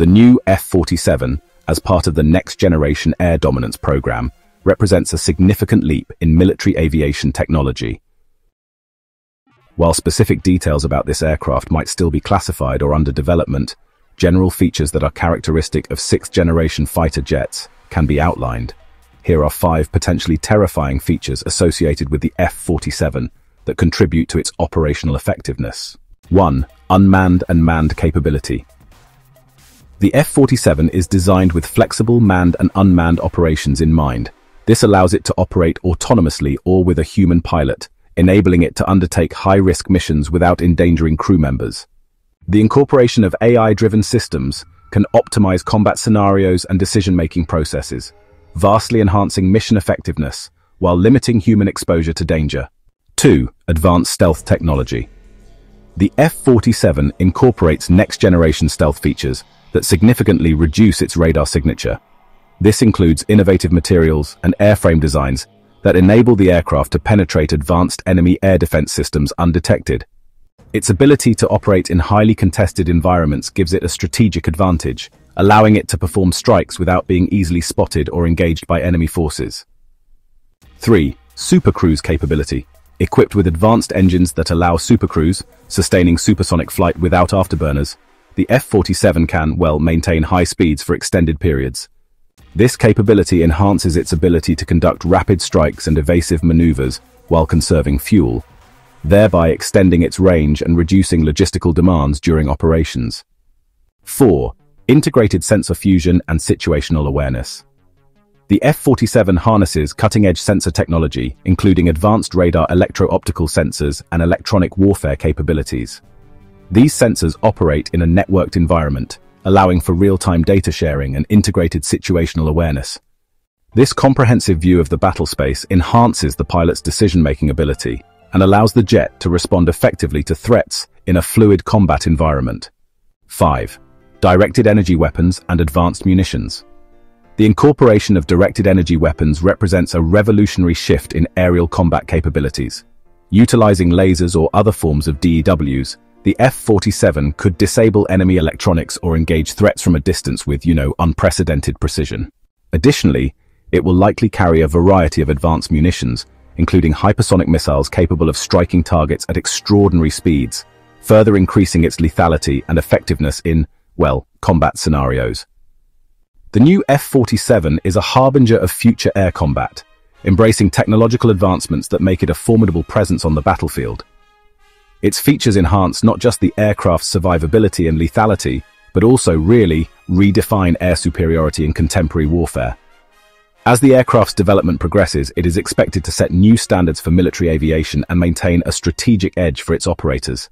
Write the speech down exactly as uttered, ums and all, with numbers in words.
The new F forty-seven, as part of the Next Generation Air Dominance Program, represents a significant leap in military aviation technology. While specific details about this aircraft might still be classified or under development, general features that are characteristic of sixth-generation fighter jets can be outlined. Here are five potentially terrifying features associated with the F forty-seven that contribute to its operational effectiveness. one. Unmanned and manned capability. The F forty-seven is designed with flexible manned and unmanned operations in mind. This allows it to operate autonomously or with a human pilot, enabling it to undertake high-risk missions without endangering crew members. The incorporation of A I-driven systems can optimize combat scenarios and decision-making processes, vastly enhancing mission effectiveness while limiting human exposure to danger. two. Advanced stealth technology. The F forty-seven incorporates next-generation stealth features that significantly reduce its radar signature. This includes innovative materials and airframe designs that enable the aircraft to penetrate advanced enemy air defense systems undetected. Its ability to operate in highly contested environments gives it a strategic advantage, allowing it to perform strikes without being easily spotted or engaged by enemy forces. three. Supercruise capability. Equipped with advanced engines that allow supercruise, sustaining supersonic flight without afterburners, the F forty-seven can, well, maintain high speeds for extended periods. This capability enhances its ability to conduct rapid strikes and evasive maneuvers while conserving fuel, thereby extending its range and reducing logistical demands during operations. four. Integrated sensor fusion and situational awareness. The F forty-seven harnesses cutting-edge sensor technology, including advanced radar electro-optical sensors and electronic warfare capabilities. These sensors operate in a networked environment, allowing for real-time data sharing and integrated situational awareness. This comprehensive view of the battle space enhances the pilot's decision-making ability and allows the jet to respond effectively to threats in a fluid combat environment. five. Directed energy weapons and advanced munitions. The incorporation of directed energy weapons represents a revolutionary shift in aerial combat capabilities. Utilizing lasers or other forms of D E Ws, the F forty-seven could disable enemy electronics or engage threats from a distance with, you know, unprecedented precision. Additionally, it will likely carry a variety of advanced munitions, including hypersonic missiles capable of striking targets at extraordinary speeds, further increasing its lethality and effectiveness in, well, combat scenarios. The new F forty-seven is a harbinger of future air combat, embracing technological advancements that make it a formidable presence on the battlefield. Its features enhance not just the aircraft's survivability and lethality, but also really redefine air superiority in contemporary warfare. As the aircraft's development progresses, it is expected to set new standards for military aviation and maintain a strategic edge for its operators.